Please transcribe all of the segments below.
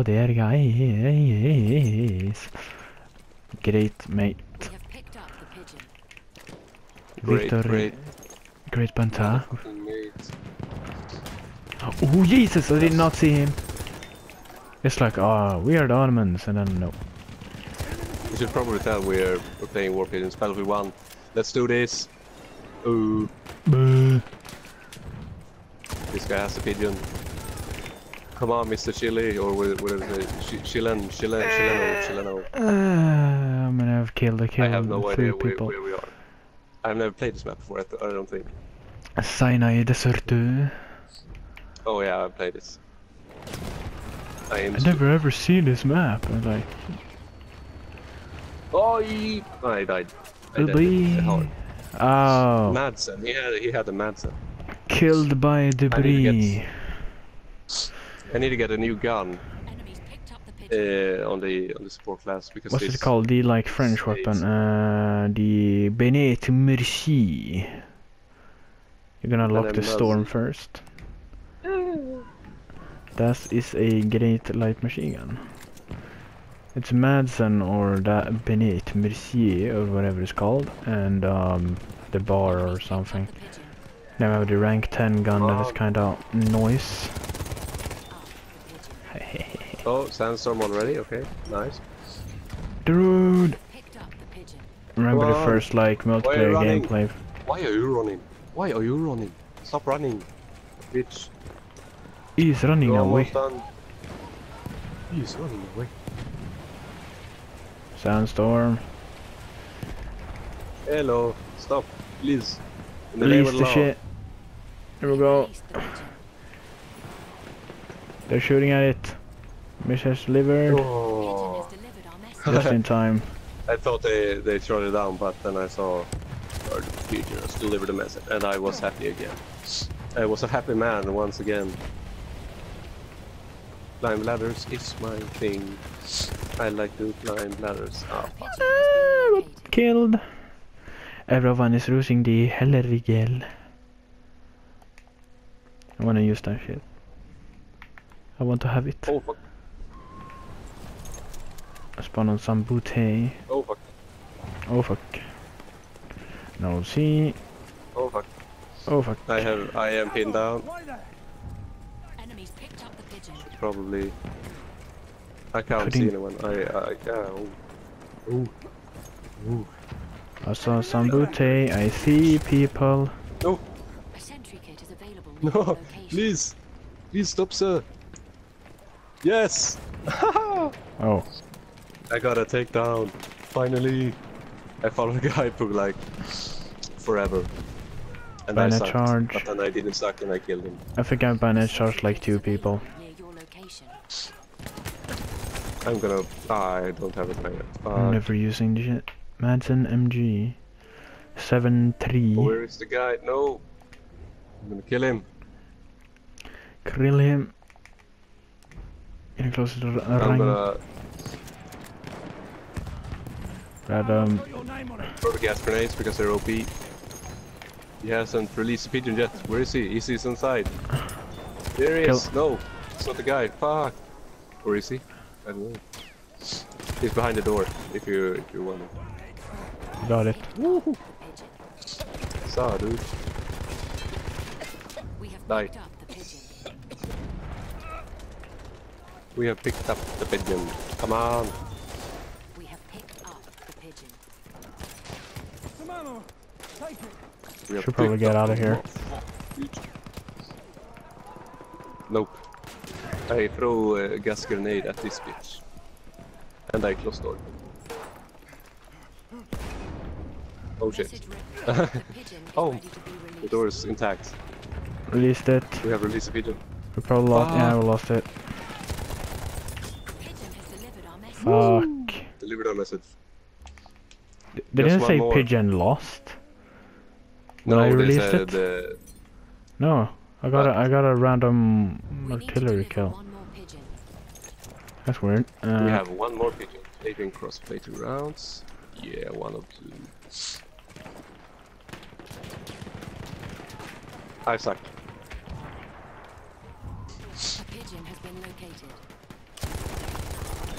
Oh, there guy is. Great, mate. Victory. Great Panther. Oh, Jesus, I did not see him. It's like, ah, weird ornaments, and then no. You should probably tell we're playing War Pigeons, Battlefield 1. Let's do this. Ooh. Boo. This guy has a pigeon. Come on, Mr. Chili, or whatever it is. Chileno. I'm gonna have killed I have no idea where we are. I've never played this map before, I don't think. Sinai Desert. Oh yeah, I played this. I've never ever seen this map. I'm like... Oh, I died. I died hard. Oh. Madsen, he had a Madsen. Killed by debris. I need to get a new gun on the support class because what's it called? The like French weapon, the Benet Mercier. You're gonna lock the storm first. That is a great light machine gun. It's Madsen or that Benet Mercier or whatever it's called, and the bar or something. Now I have the rank 10 gun that is kind of nice. Oh, sandstorm already. Okay, nice. Dude, remember the first like multiplayer gameplay? Why are you running? Why are you running? Stop running, bitch. He's running away. He's running away. Sandstorm. Hello, stop, please. Release the shit. Here we go. They're shooting at it. Mission's delivered. Oh. Just in time. I thought they shot it down, but then I saw our pigeons deliver the message, and I was happy again. I was a happy man once again. Climb ladders is my thing. I like to climb ladders. I got killed. Everyone is losing the Hellerigel. I wanna use that shit. I want to have it. Oh fuck. I spawn on some booty. Oh fuck. Oh fuck. No see. Oh fuck. Oh fuck. I am pinned down. Enemies picked up the pigeon. Probably. I can't see anyone. I saw some booty. I see people. No. A sentry kit is available. No. Please. Please stop, sir. Yes! Oh. I got a takedown. Finally. I followed a guy for like forever. And I sucked, but then I didn't suck and I killed him. I think I banet charged like two people. I'm gonna... I don't have a player. I'm never using the shit. Madsen MG. 7-3. Where is the guy? No! I'm gonna kill him. Kill him. Close to the throw the gas grenades because they're OP. He hasn't released the pigeon yet. Where is he? He's inside. There he is. No, it's not the guy. Fuck. Where is he? I don't know. He's behind the door. If you want him. Got it. Woohoo. Saw dude. Die. We have picked up the pigeon. Come on! We have picked up the pigeon. We should probably get out of here. Nope. I throw a gas grenade at this bitch. And I close door. Oh shit. Oh! The door is intact. Released it. We have released the pigeon. We probably lost, yeah, we lost it. Fuck. Delivered a message. They didn't say more. Pigeon lost. No, I released it. No, I got a random artillery kill. That's weird. We have one more pigeon. They can crossplay 2 rounds. Yeah, 1 of 2. I suck. A pigeon has been located.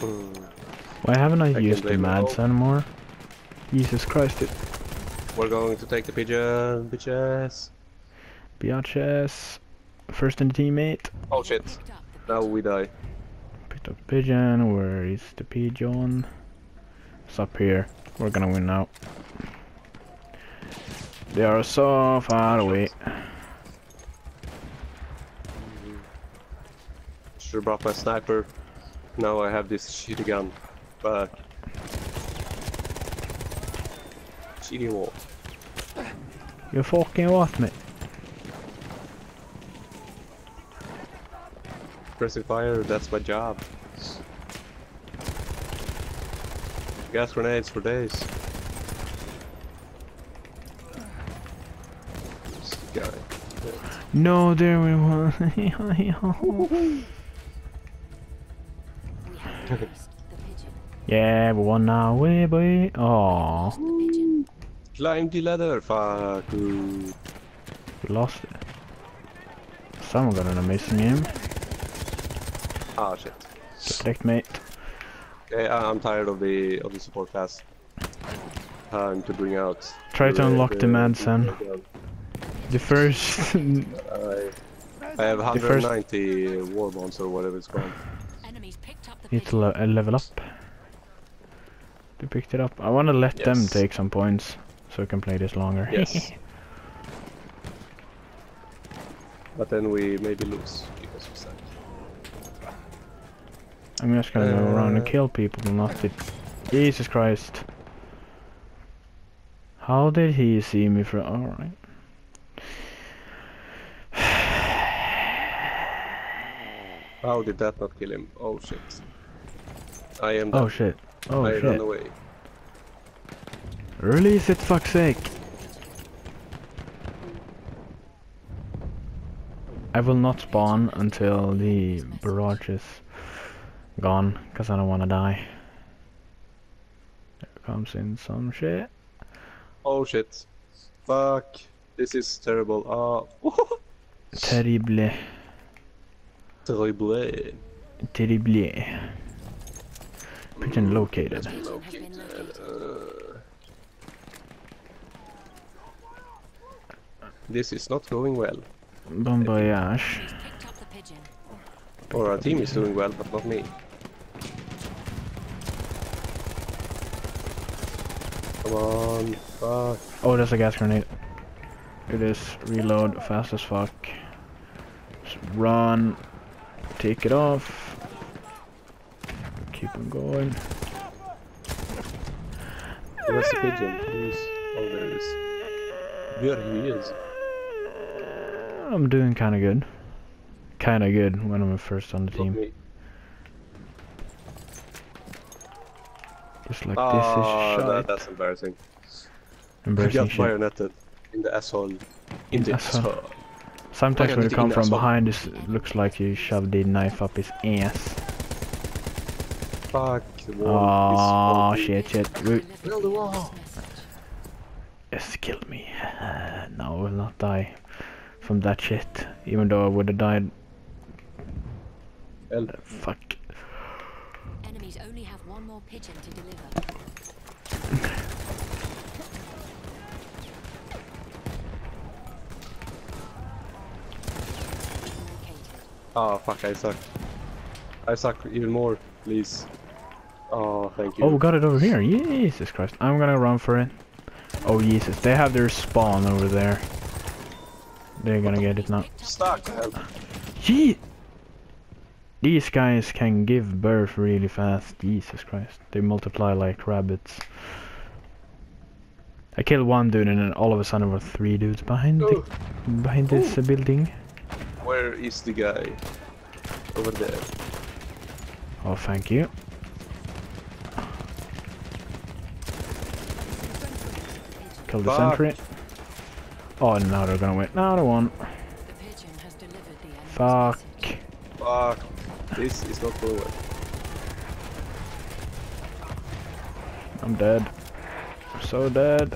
Why haven't I used the Madsen more? Jesus Christ, it... We're going to take the pigeon, bitches. Biatches. First in the teammate. Oh shit. Now we die. Picked up the pigeon. Where is the pigeon? It's up here. We're gonna win now. They are so far away. Should've brought my sniper. Now I have this shitty gun. But... shitty wall. You fucking what, mate? Pressing fire, that's my job. Gas grenades for days. This guy. No, there we were. Yeah, we won now, way boy. Oh. Climb the ladder, fuck. We lost it. Someone got an amazing game. Ah, shit. Protect, mate. Yeah, I'm tired of the support class. Time to bring out. Try to unlock the Madsen. The first. I have 190 war bonds or whatever it's called. It's level up. They picked it up. I want to let them take some points so I can play this longer. Yes. But then we maybe lose because we suck. I'm just gonna go around and kill people, not it. Jesus Christ. How did he see me from... Alright. How did that not kill him? Oh shit. I am dead. Oh shit. Oh shit. I run away. Release it, fuck's sake. I will not spawn until the barrage is gone, because I don't want to die. There comes in some shit. Oh shit. Fuck. This is terrible. Terrible. Terrible. Terrible. Pigeon located. This is not going well. Bon voyage. Or our team is doing well, but not me. Come on, fuck. Oh, there's a gas grenade. It is reload fast as fuck. Just run. Take it off. Keep on going. Where's the pigeon? Who's... Oh, there it is. Where he is. I'm doing kinda good. Kinda good when I'm first on the team. Just like this is shite. That's embarrassing. Embarrassing. I got fire netted in the asshole. In the asshole. Sometimes when you come from behind, this looks like you shoved the knife up his ass. Fuck the wall. Oh shit, shit. Build the wall. Yes, killed me. No, I will not die from that shit. Even though I would have died. Fuck. Enemies only have one more pigeon to deliver. Oh fuck, I suck. I suck even more, please. Oh, thank you. Oh, we got it over here. Jesus Christ. I'm gonna run for it. Oh, Jesus. They have their spawn over there. They're gonna get it now. Stuck, help. Gee! These guys can give birth really fast. Jesus Christ. They multiply like rabbits. I killed one dude and then all of a sudden there were three dudes behind, behind this building. Where is the guy? Over there. Oh, thank you. Kill the sentry. Oh, now they're gonna win. Another one. Fuck. Fuck. This is not going well. I'm dead. I'm so dead.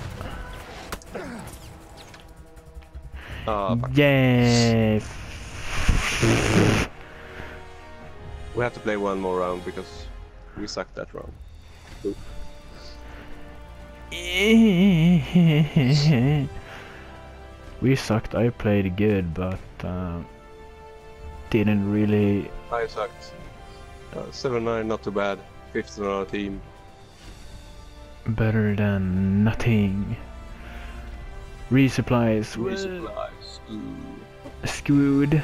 Yay! We have to play one more round because We sucked that round. Ooh. We sucked. I played good, but didn't really. I sucked. 7-9, not too bad. 5th on our team. Better than nothing. Resupplies. Resupplies. Screwed.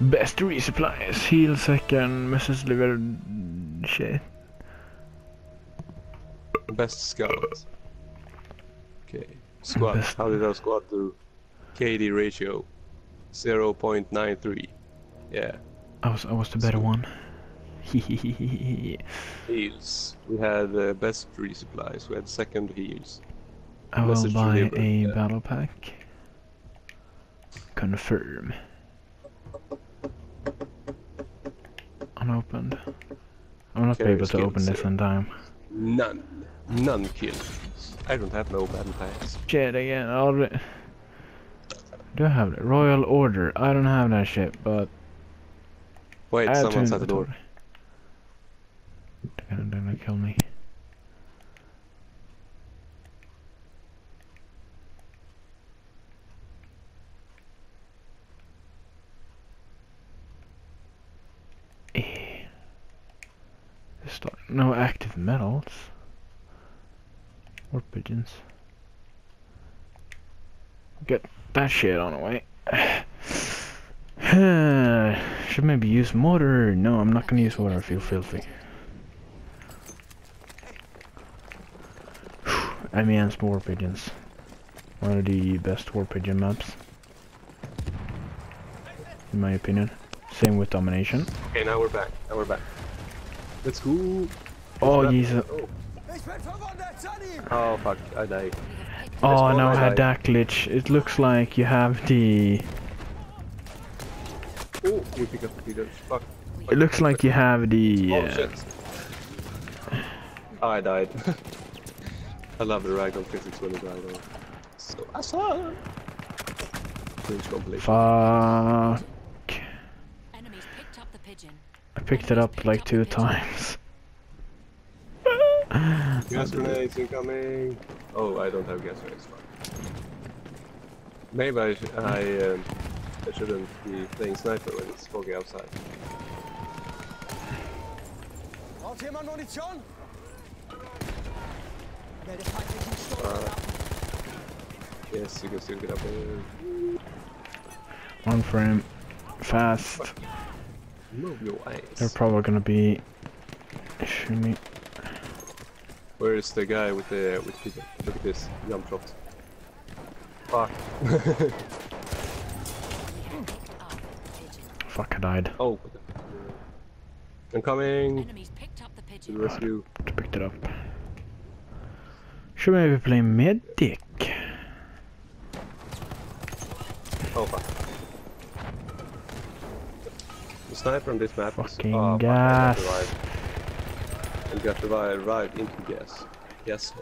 Best resupplies. Heal second. Message delivered. Shit. Best scout. Okay. Squad. Best. How did our squad do? KD ratio 0.93. Yeah. I was the better one. Heals. We had best resupplies. We had second heals. I will buy a battle pack. Confirm. Unopened. I'm not able to open this in time. None. None kills. I don't have no battle packs. Shit again. Already. Do I have that? Royal Order. I don't have that shit, but. Wait, someone's at the door. They're gonna kill me. No active metals. War pigeons. Get that shit on the way. Should maybe use mortar. No, I'm not gonna use water. I feel filthy. I mean, war pigeons. One of the best war pigeon maps, in my opinion. Same with domination. Okay, now we're back. Now we're back. Let's go. Oh, Jesus. Oh, fuck. I died. Oh, no, I had that glitch. It looks like you have the... Oh, we pick up the leaders. Fuck. It looks like you have the... Oh, shit. Oh, I died. I love the ragdoll physics when you die though. So awesome. Fuck. I picked it up like 2 times. Gas grenades incoming! Oh, I don't have gas grenades. Maybe I shouldn't be playing sniper when it's foggy outside. Yes, you can still get up there. 1 frame. Fast. Fuck. Move your eyes. They're probably gonna be shooting me. Where is the guy with the people? Look at this jump shot. Fuck. Fuck, I died. Oh, I'm coming. Enemies picked up the pigeon. To the rescue. I picked it up. Should we maybe play medic? Oh fuck. Sniper on this map. Fucking gas. And got revived right into gas. Yes.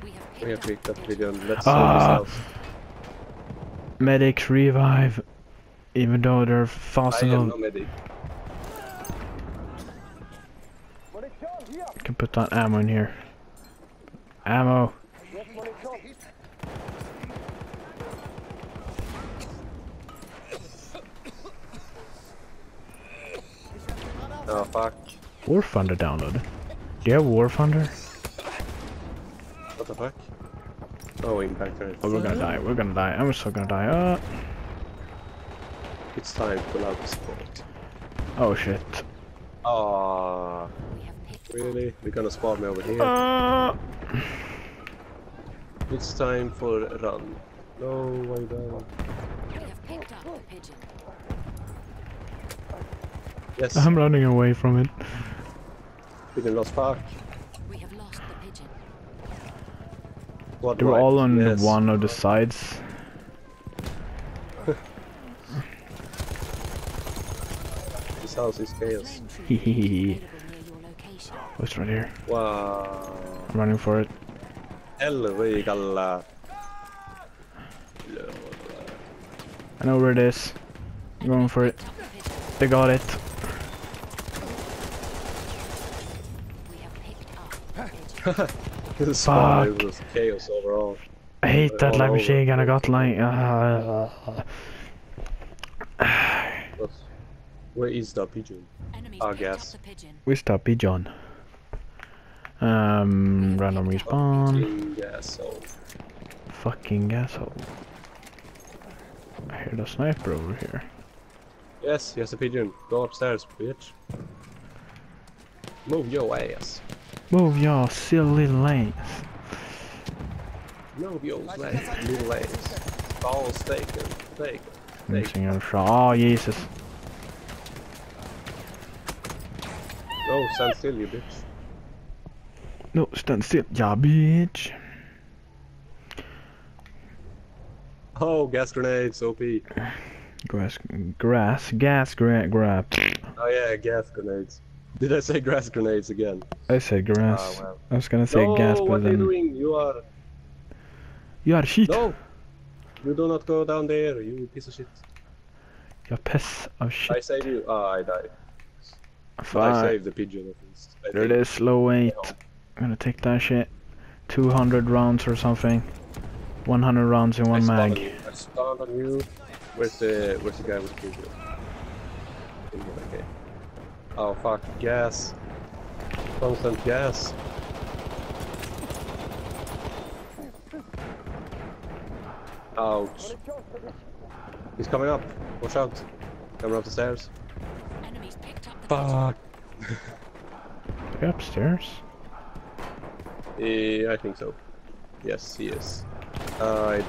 We have picked up video. Let's save this house. Medics revive, even though they're fast enough. I can put that ammo in here. Ammo. Oh fuck. War Thunder downloaded. Do you have War Thunder? What the fuck? Oh, impact rate. Oh, we're gonna die. We're gonna die. I'm still gonna die. It's time to pull out the spot. Oh shit. Oh. Really? We're gonna spawn me over here. It's time for a run. No, I don't. We have picked up the pigeon. Yes. I'm running away from it. We can lost park. We have lost the pigeon. What, they were all on one of the sides. This house is chaos. Hehehe. What's right here? Wow. I'm running for it. Hellerigel. I know where it is. I'm going for it. They got it. This Fuck. Was chaos overall. I hate that light machine gun. I got like. Where is the pigeon? I guess. Where's the pigeon? Random respawn. Fucking asshole. Fucking asshole. I hear the sniper over here. Yes, yes, a pigeon. Go upstairs, bitch. Move your ass. Move your silly lanes. Move your little ass. Balls taken, taken. Missing on shot. Oh, Jesus. No, stand still, you bitch. No, stand still, ya bitch. Oh, gas grenades, OP. Gas. Oh yeah, gas grenades. Did I say grass grenades again? I said grass. Oh, well. I was gonna say gas, but then... No, what are you doing? You are shit. No! You do not go down there, you piece of shit. You piss of shit. I saved you. Ah, I died. Fuck. I saved the pigeon at least. There it is, low 8. I'm gonna take that shit. 200 rounds or something. 100 rounds in one mag. I spawned on you. Where's the guy with the pigeon? Okay. Oh fuck, gas. Constant gas. Ouch. He's coming up. Watch out. Coming up the stairs. Fuck. Are you upstairs? I think so. Yes, he is. I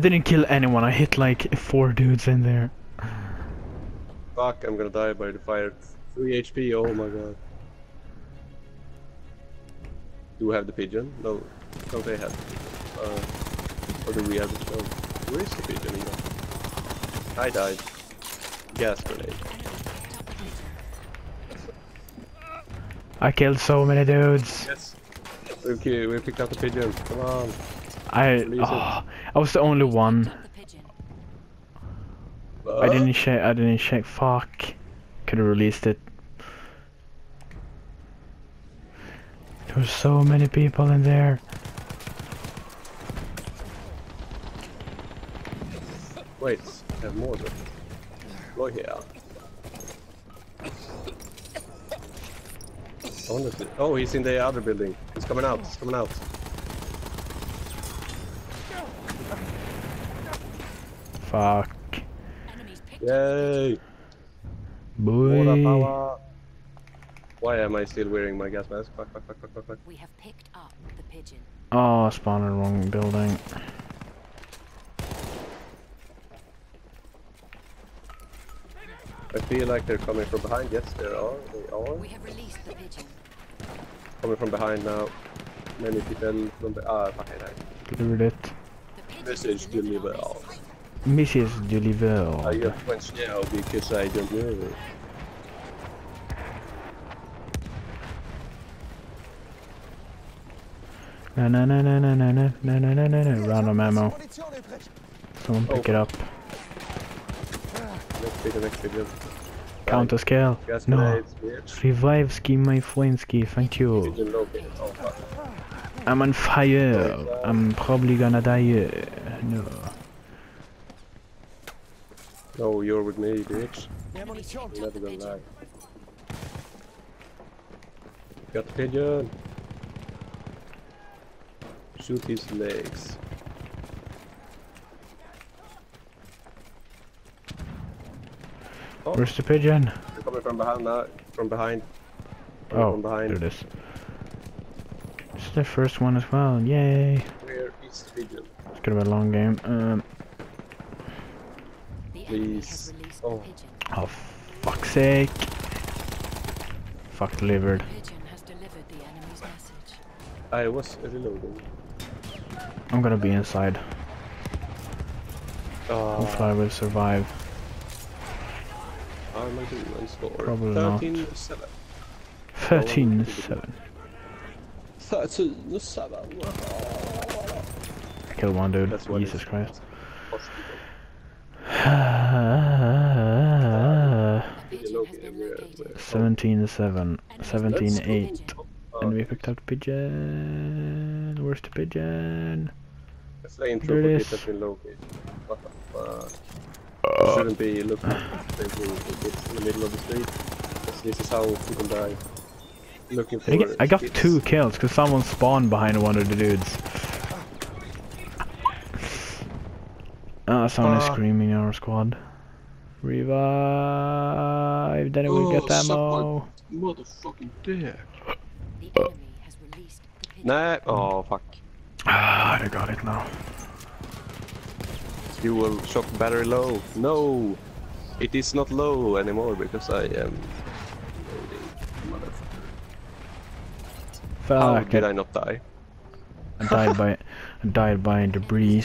didn't kill anyone. I hit like 4 dudes in there. Fuck, I'm gonna die by the fire. 3 HP, oh my god. Do we have the pigeon? No. No, they have the pigeon. Or do we have the pigeon? Where is the pigeon even? I died. Gas grenade. I killed so many dudes. Yes. Okay, we picked up the pigeon. Come on. I was the only one. I didn't check. Fuck. Could have released it. There were so many people in there. Wait, I have more of them. Go here. Honestly. Oh, he's in the other building. He's coming out. He's coming out. Fuck. Yay! Boy! Why am I still wearing my gas mask? Fuck, fuck, fuck, fuck, fuck, fuck. We have picked up the pigeon. Oh, spawned in the wrong building. I feel like they're coming from behind. Yes, they are. They are. We have released the pigeon. Coming from behind now. Many people from the... Ah, fucking hell. Delivered it. Message delivered. Mrs. Deliver. Are you French now? Because I don't know. No. Random ammo. Someone pick it up. Next video. Counter scale. Gas no. Revive ski, my friend ski. Thank you. I'm on fire. I'm probably gonna die. No. Oh, you're with me, bitch. You're never gonna lie. Got the pigeon. Shoot his legs. Oh. Where's the pigeon? They're coming from behind now. From behind. From behind. There it is. This is the first one as well. Yay. Where is the pigeon? It's gonna be a long game. Please. Oh, fuck's sake. Fuck delivered. I was reloading. I'm gonna be inside. Hopefully I will survive. How am I doing on score? Probably 13-7. 13-7. 13-7. I killed one dude. Jesus Christ. 17-7, 17-8, and we picked up pigeon. Where's the pigeon? Here it is. What the fuck? Shouldn't be looking at the in the middle of the street. This is how people die. Looking for I got 2 kills because someone spawned behind one of the dudes. Ah, someone is screaming in our squad. Revive, then we get ammo. Motherfucking dick. The enemy has released the pigeon. Nah, oh fuck. Ah, I got it now. You will shock battery low. No, it is not low anymore because I am loading. Motherfucker. Fuck. How did I not die? I died by, debris.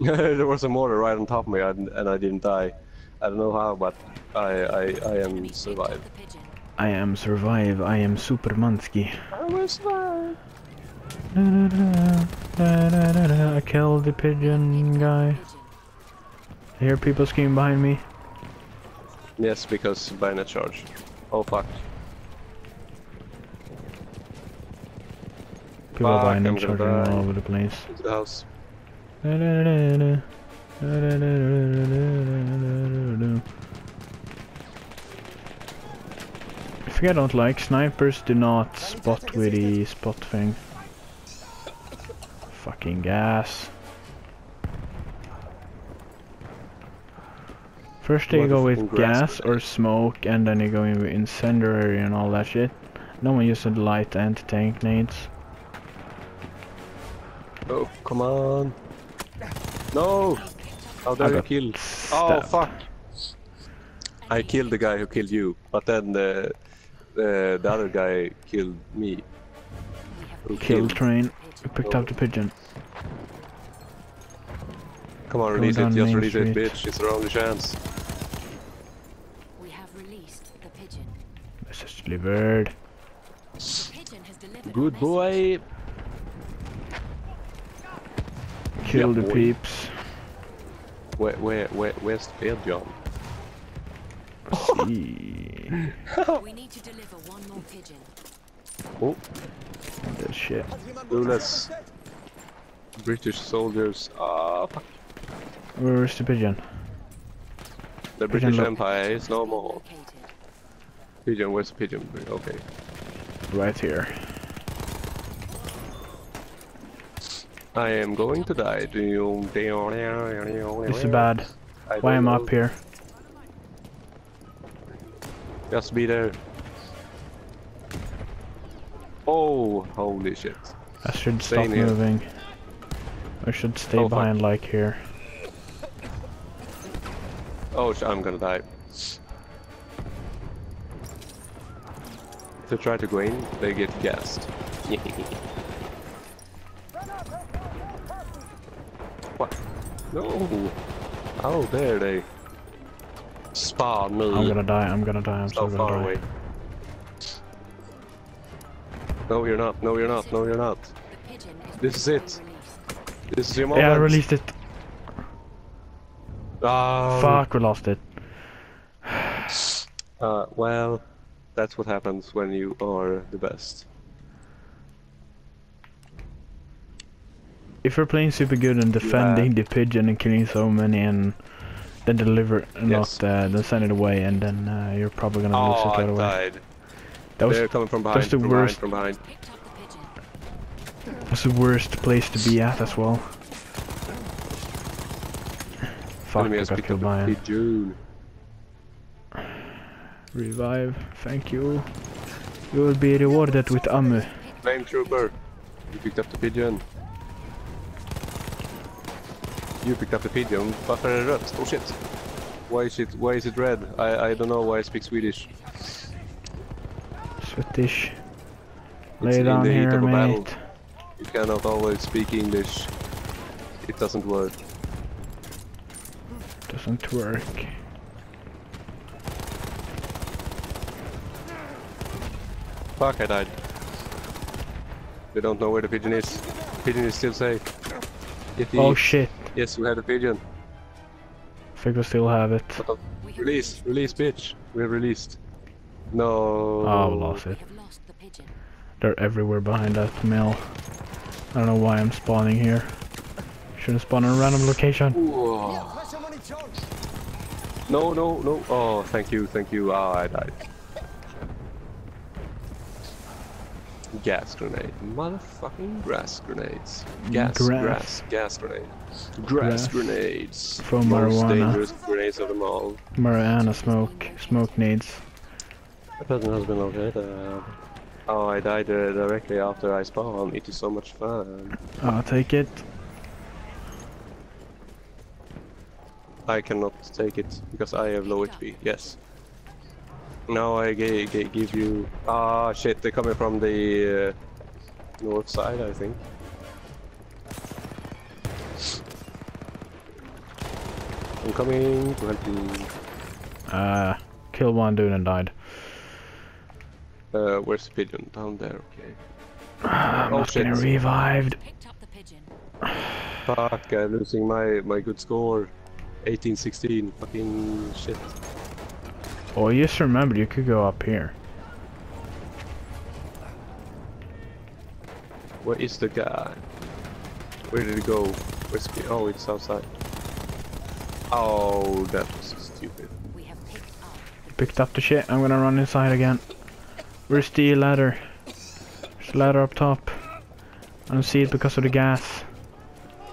There was a mortar right on top of me and I didn't die. I don't know how, but I am survive. I am survive. I am Supermansky. I will survive. Da, da, da, da, da, da, da. I killed the pigeon guy. I hear people screaming behind me. Yes, because bayonet charge. Oh fuck. People bayonet charging all over the place. Into the house. If you don't like snipers, do not spot with the spot thing. Fucking gas. First you go with gas or smoke, and then you go in with incendiary and all that shit. No one uses light anti-tank grenades. Oh, come on. No! How dare you kill? Oh fuck! I killed the guy who killed you, but then the other guy killed me. Who killed train. We picked up the pigeon. Come on, release it, just release it, bitch. It's our only chance. We have released the pigeon. Message delivered. Good boy! Kill the peeps. Where's the field, John? We need to deliver one more pigeon. Oh, this shit. Clueless British soldiers. Ah, fuck. Where's the pigeon? The British Empire is no more. Pigeon, where's the pigeon? Okay. Right here. I am going to die. This is bad. Why am I up here? Just be there. Oh, holy shit. I should stop moving. I should stay behind like here. Oh, I'm gonna die. If they try to go in, they get gassed. No! Oh, there they spawn me. I'm gonna die, I'm gonna die, I'm so far away. No, you're not, no, you're not, no, you're not. This is it. This is your moment. Yeah, I released it. Fuck, we lost it. Well, that's what happens when you are the best. If you're playing super good and defending the pigeon and killing so many and then deliver then send it away and then you're probably gonna lose it right away. That was coming from behind, the worst. That's the worst place to be at as well. Fuck, I got killed by it. Revive, thank you. You will be rewarded with ammo. Flametrooper, you picked up the pigeon. You picked up the pigeon, but red. Oh shit! Why is it red? I don't know why I speak Swedish. Swedish. Lay down here, mate. You cannot always speak English. It doesn't work. Doesn't work. Fuck! I died. They don't know where the pigeon is. The pigeon is still safe. Oh shit! Yes, we had a pigeon. I think we still have it. Release, release, bitch. We're released. No. Oh, we lost it. They're everywhere behind that mill. I don't know why I'm spawning here. Shouldn't spawn in a random location. Whoa. No, no, no. Oh, thank you, thank you. Ah, I died. Gas grenade. Motherfucking grass grenades. Gas, grass, gas grenade. Grass grenades. For marijuana. Most dangerous grenades of them all. Marijuana smoke. Smoke needs. That person has been okay. Oh, I died directly after I spawned. It is so much fun. I'll take it. I cannot take it because I have low HP. Yes. Now I give you. Ah, shit! They're coming from the north side, I think. I'm coming to help you. Killed one dude and died. Where's the pigeon? Down there. Okay. I'm not getting revived. Picked up the pigeon. Fuck! I'm losing my good score. 1816, fucking shit. Oh, you just remember you could go up here. Where is the guy? Where did he go? Where's he? Oh, it's outside. Oh, that was stupid. We have picked up the shit. I'm gonna run inside again. Where's the ladder? There's a ladder up top. I don't see it because of the gas.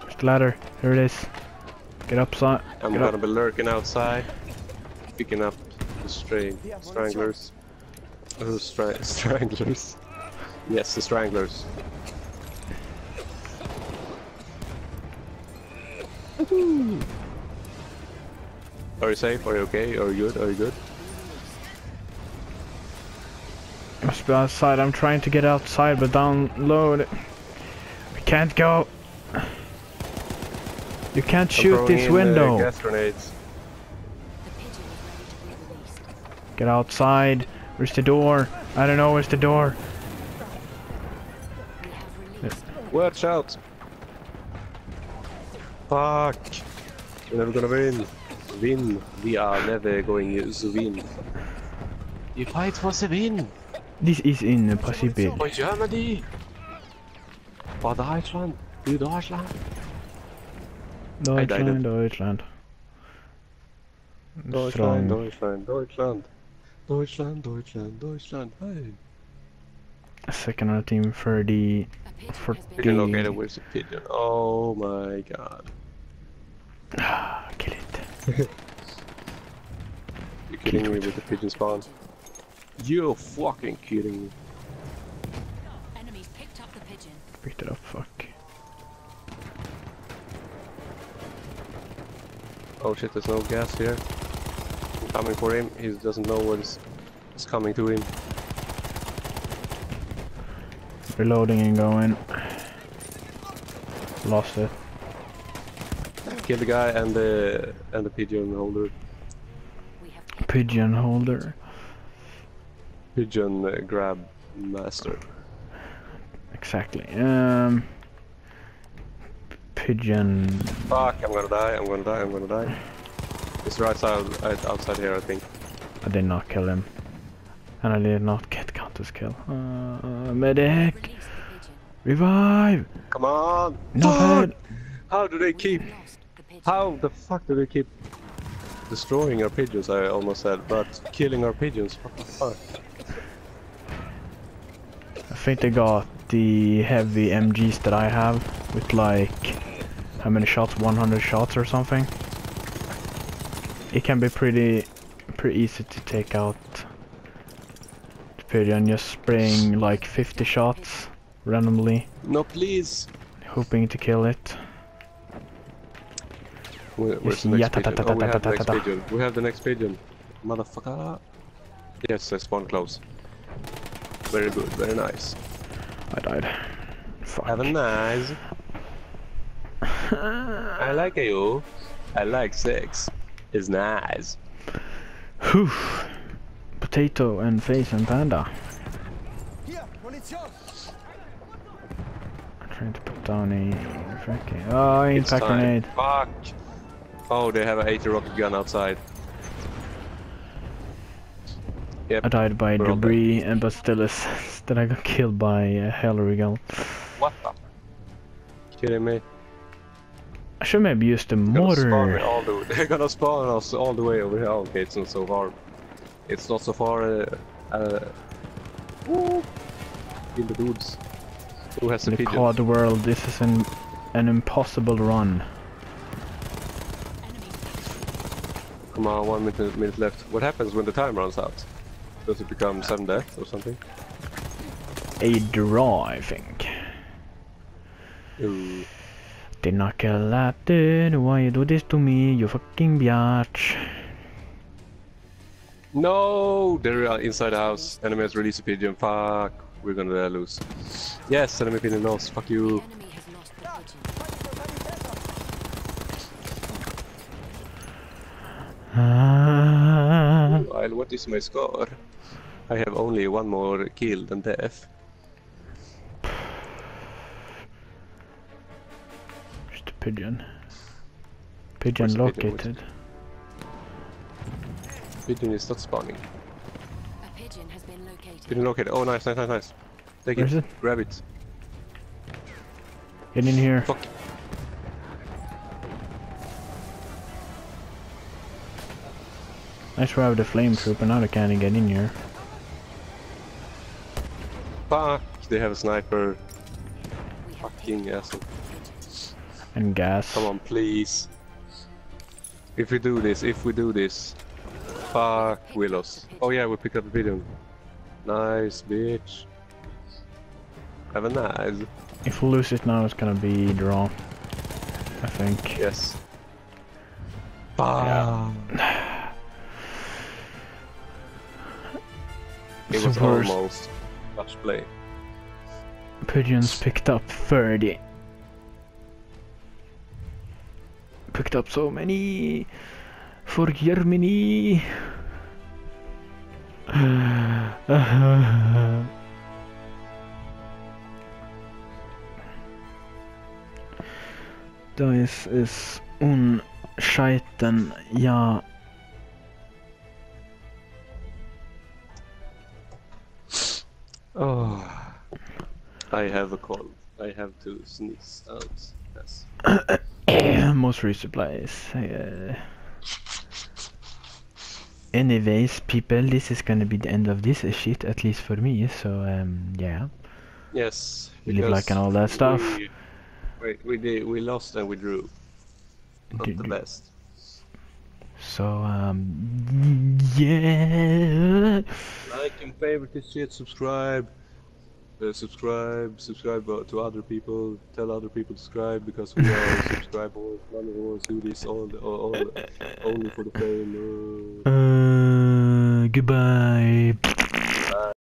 There's the ladder. There it is. Get up, son. I'm gonna be lurking outside, picking up the stranglers. Oh, stranglers. Yes, the stranglers. Are you safe? Are you okay? Are you good? Are you good? I must be outside. I'm trying to get outside, but down low. I can't go. You can't shoot this window. Gas grenades. Get outside. Where's the door? I don't know. Where's the door? Watch out! Fuck! We're never gonna win. We are never going to win. You fight for the win. This is impossible. For Germany. For Deutschland. For Deutschland. Deutschland, Deutschland. Deutschland, Deutschland, Deutschland. Deutschland, Deutschland, Deutschland. Hey. Second on the team for the. Pigeon located with the pigeon. Oh my god. Ah, kill it. You're kidding me with the pigeon spawn. You're fucking kidding me. Enemies picked up the pigeon. Picked it up, fuck. Oh shit, there's no gas here. I'm coming for him, he doesn't know what is coming to him. Reloading and going. Lost it. Kill the guy and the pigeon holder. Pigeon holder. Pigeon grab master. Exactly. Pigeon. Fuck, I'm gonna die, I'm gonna die, I'm gonna die. It's right outside here, I think. I did not kill him. And I did not get counter's kill. Medic! Revive! Come on! Not How the fuck do they keep destroying our pigeons, I almost said, but killing our pigeons, what the fuck? I think they got the heavy MGs that I have with like... How many shots? 100 shots or something. It can be pretty easy to take out the pigeon, just spraying like 50 shots randomly. No, please. Hoping to kill it. Where's the next pigeon? Oh, we have the next pigeon. We have the next pigeon. Motherfucker. Yes, I spawn close. Very good, very nice. I died. Fuck. Have a nice. I like you. I like sex. It's nice. Whew. Potato and face and panda. I'm trying to put down a freaking. Oh, impact grenade. Fuck. Oh, they have an 80 rocket gun outside. Yep. I died by debris and Bastillus. Then I got killed by Hellerigel. What the? Kidding me? I should maybe use the mortar. They're gonna spawn us all the way over here. Okay, it's not so far. It's not so far. In the dudes. Who has the pigeons? In the COD world, this is an impossible run. Come on, 1 minute left. What happens when the time runs out? Does it become 7 deaths or something? A draw, I think. Ooh. Did not kill that dude. Why you do this to me, you fucking biatch? No! They're inside the house. Enemy has released a pigeon. Fuck. We're gonna lose. Yes, enemy pigeon lost. Fuck you. Meanwhile, what is my score? I have only 1 more kill than death. Just a pigeon. Pigeon located. Pigeon is not spawning. A pigeon has been located. Pigeon located. Oh, nice, nice, nice, nice. Take Where it. Is it. Grab it. Get in here. Fuck. I swear the flame trooper, now they can't get in here. Fuck, they have a sniper. Fucking asshole. And gas. Come on, please. If we do this. Fuck, we lost. Oh yeah, we picked up the pigeon. Nice, bitch. Have a nice. If we lose it now, it's gonna be draw. I think. Yes. Fuck. Yeah. It was almost much play. Pigeons picked up 30. Picked up so many for Germany. Dice is unscheiten, ja. Oh, I have a cold. I have to sneeze out. Yes. Most resupplies. Anyways, people, this is gonna be the end of this shit, at least for me. So yeah. Yes. Live like and all that stuff. We lost and we drew. Not the best. So, yeah. Like and favorite this shit, subscribe to other people, tell other people to subscribe because we are subscribers, none of us do this all only for the fame. Goodbye.